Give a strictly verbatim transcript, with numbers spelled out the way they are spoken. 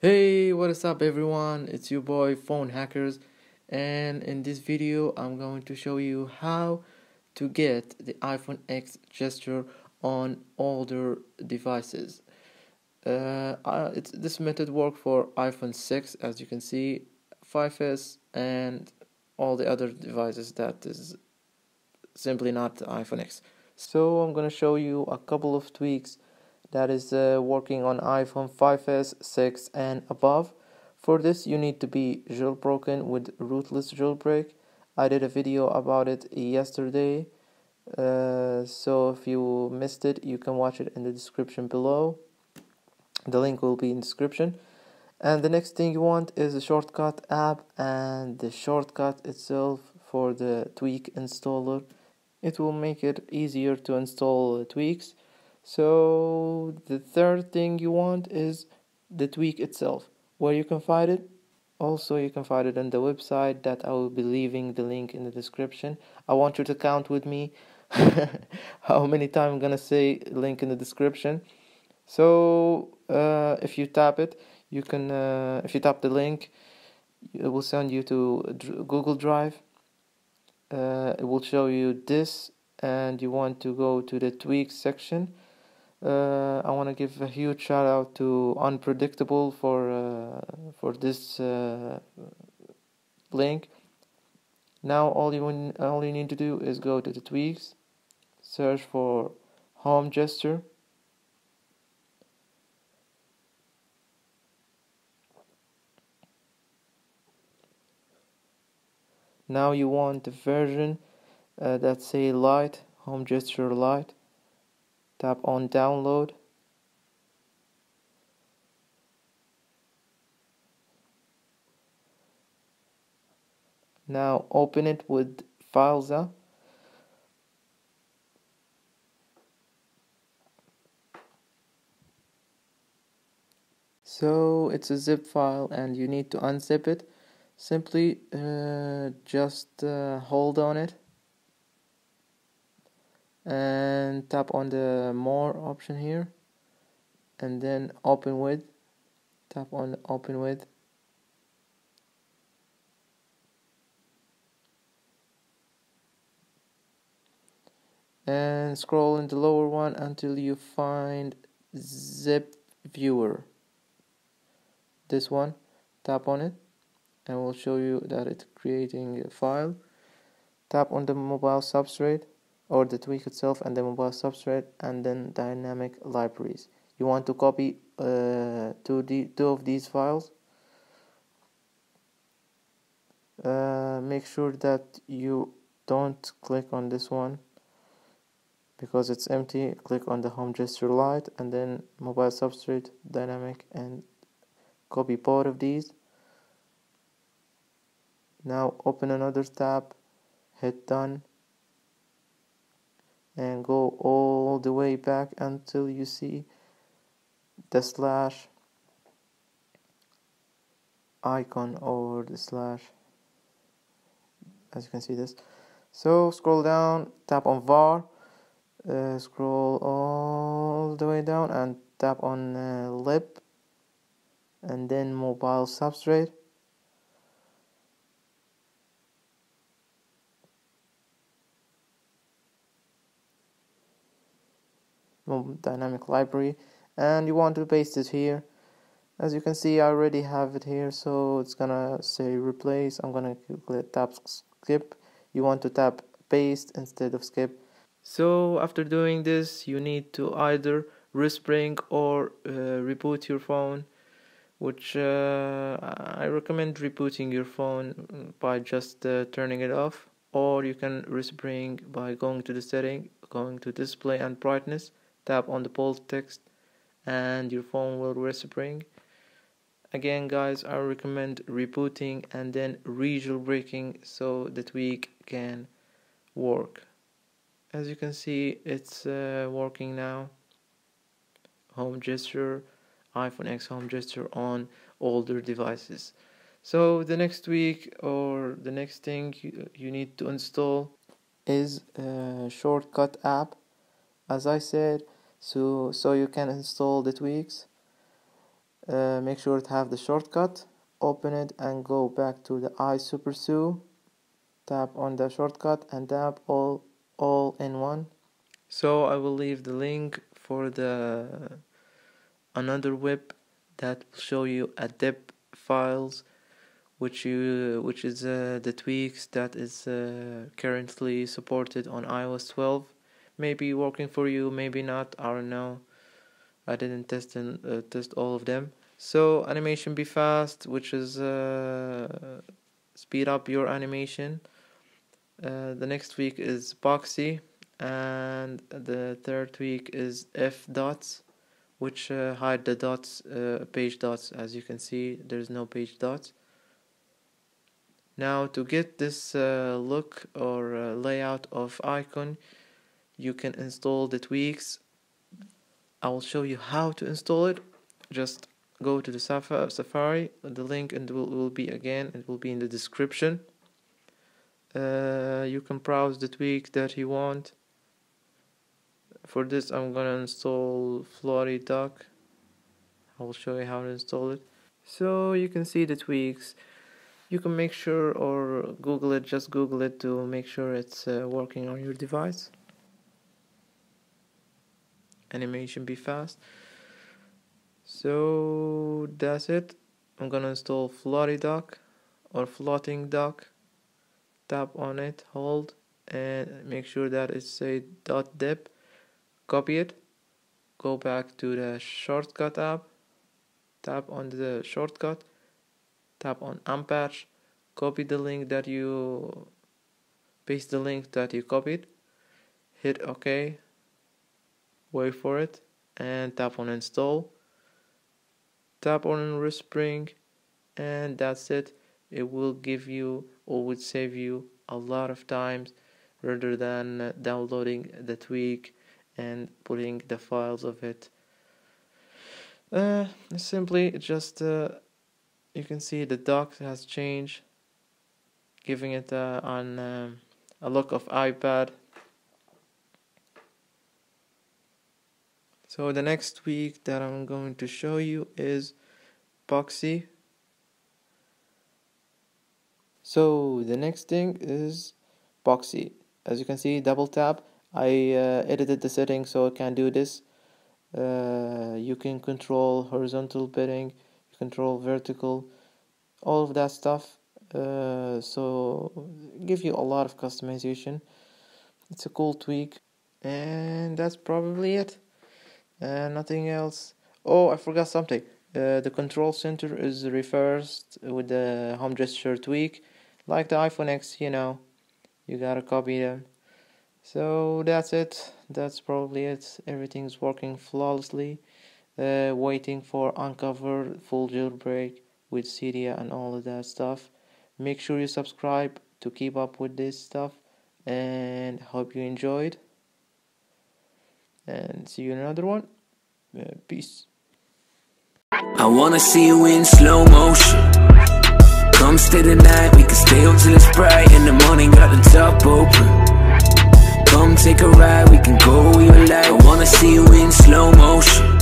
Hey, what is up everyone, it's your boy Phone Hackers, and in this video I'm going to show you how to get the iPhone X gesture on older devices. Uh, uh, it's, this method works for iPhone six, as you can see, five S and all the other devices that is simply not the iPhone X. So I'm going to show you a couple of tweaks that is uh, working on iPhone five S, six and above. For this you need to be jailbroken with Rootless Jailbreak. I did a video about it yesterday, uh, so if you missed it you can watch it in the description below. The link will be in the description. And the next thing you want is the shortcut app and the shortcut itself for the tweak installer. It will make it easier to install tweaks. So the third thing you want is the tweak itself, where you can find it. Also you can find it on the website that I will be leaving the link in the description. I want you to count with me how many times I'm gonna say link in the description. So uh, if you tap it, you can uh, if you tap the link, it will send you to Google Drive. Uh, it will show you this, and you want to go to the tweak section. Uh, I want to give a huge shout out to Unpredictable for uh, for this uh, link. Now all you all you need to do is go to the tweaks, search for Home Gesture, now you want the version uh, that say light, Home Gesture light. Tap on download. Now open it with FileZilla. So it's a zip file and you need to unzip it. Simply uh, just uh, hold on it and tap on the more option here, and then open with, tap on open with, and scroll in the lower one until you find zip viewer, this one. Tap on it and we'll show you that it's creating a file. Tap on the mobile substrate or the tweak itself and the mobile substrate, and then dynamic libraries. You want to copy uh, two, the, two of these files. Uh, make sure that you don't click on this one because it's empty. Click on the Home Gesture light and then mobile substrate, dynamic, and copy both of these. Now open another tab, hit done, and go all the way back until you see the slash icon or the slash, as you can see this. So scroll down, tap on var, uh, scroll all the way down and tap on uh, lib, and then mobile substrate. Dynamic library, and you want to paste it here. As you can see I already have it here, so it's gonna say replace. I'm gonna tap skip. You want to tap paste instead of skip. So after doing this you need to either respring or uh, reboot your phone, which uh, I recommend rebooting your phone by just uh, turning it off, or you can respring by going to the setting, going to display and brightness. Tap on the bold text and your phone will respring. Again guys, I recommend rebooting and then re-jailbreaking so the tweak can work. As you can see it's uh, working now. Home Gesture, iPhone X Home Gesture on older devices. So the next tweak or the next thing you, you need to install is a shortcut app, as I said. So, so you can install the tweaks. uh, make sure to have the shortcut, open it and go back to the iSuperSU, tap on the shortcut and tap all all in one. So I will leave the link for the another web that will show you adept files, which you which is uh, the tweaks that is uh, currently supported on iOS twelve. Maybe working for you, maybe not. I don't know. I didn't test and uh, test all of them. So animation be fast, which is uh, speed up your animation. Uh, the next tweak is Boxy, and the third tweak is F dots, which uh, hide the dots, uh, page dots. As you can see, there's no page dots. Now to get this uh, look or uh, layout of icon, you can install the tweaks. I will show you how to install it. Just go to the Safari. The link and will, will be again. It will be in the description. Uh, you can browse the tweak that you want. For this, I'm gonna install FlurryDock. I will show you how to install it. So you can see the tweaks. You can make sure or Google it. Just Google it to make sure it's uh, working on your device. Animation be fast. So that's it. I'm gonna install FlurryDock or floating dock. Tap on it, hold, and make sure that it says .deb. Copy it. Go back to the shortcut app. Tap on the shortcut. Tap on unpatch. Copy the link that you paste the link that you copied. Hit OK. Wait for it and tap on install. Tap on respring, and that's it. It will give you or would save you a lot of times rather than downloading the tweak and putting the files of it. Uh, simply just uh, you can see the dock has changed, giving it uh, on um, a look of iPad. So the next tweak that I'm going to show you is Boxy. So the next thing is Boxy. As you can see, double tap. I uh, edited the settings so I can do this. Uh, you can control horizontal bidding, you control vertical, all of that stuff. Uh, so give you a lot of customization. It's a cool tweak, and that's probably it. Uh, nothing else. Oh, I forgot something. Uh, the control center is reversed with the Home Gesture tweak, like the iPhone ten. You know, you gotta copy them. So that's it. That's probably it. Everything's working flawlessly. Uh, waiting for uncover full jailbreak with Cydia and all of that stuff. Make sure you subscribe to keep up with this stuff, and hope you enjoyed. And see you in another one. Uh, peace. I wanna see you in slow motion. Come stay the night, we can stay up till it's bright. In the morning, got the top open. Come take a ride, we can go where you like. I wanna see you in slow motion.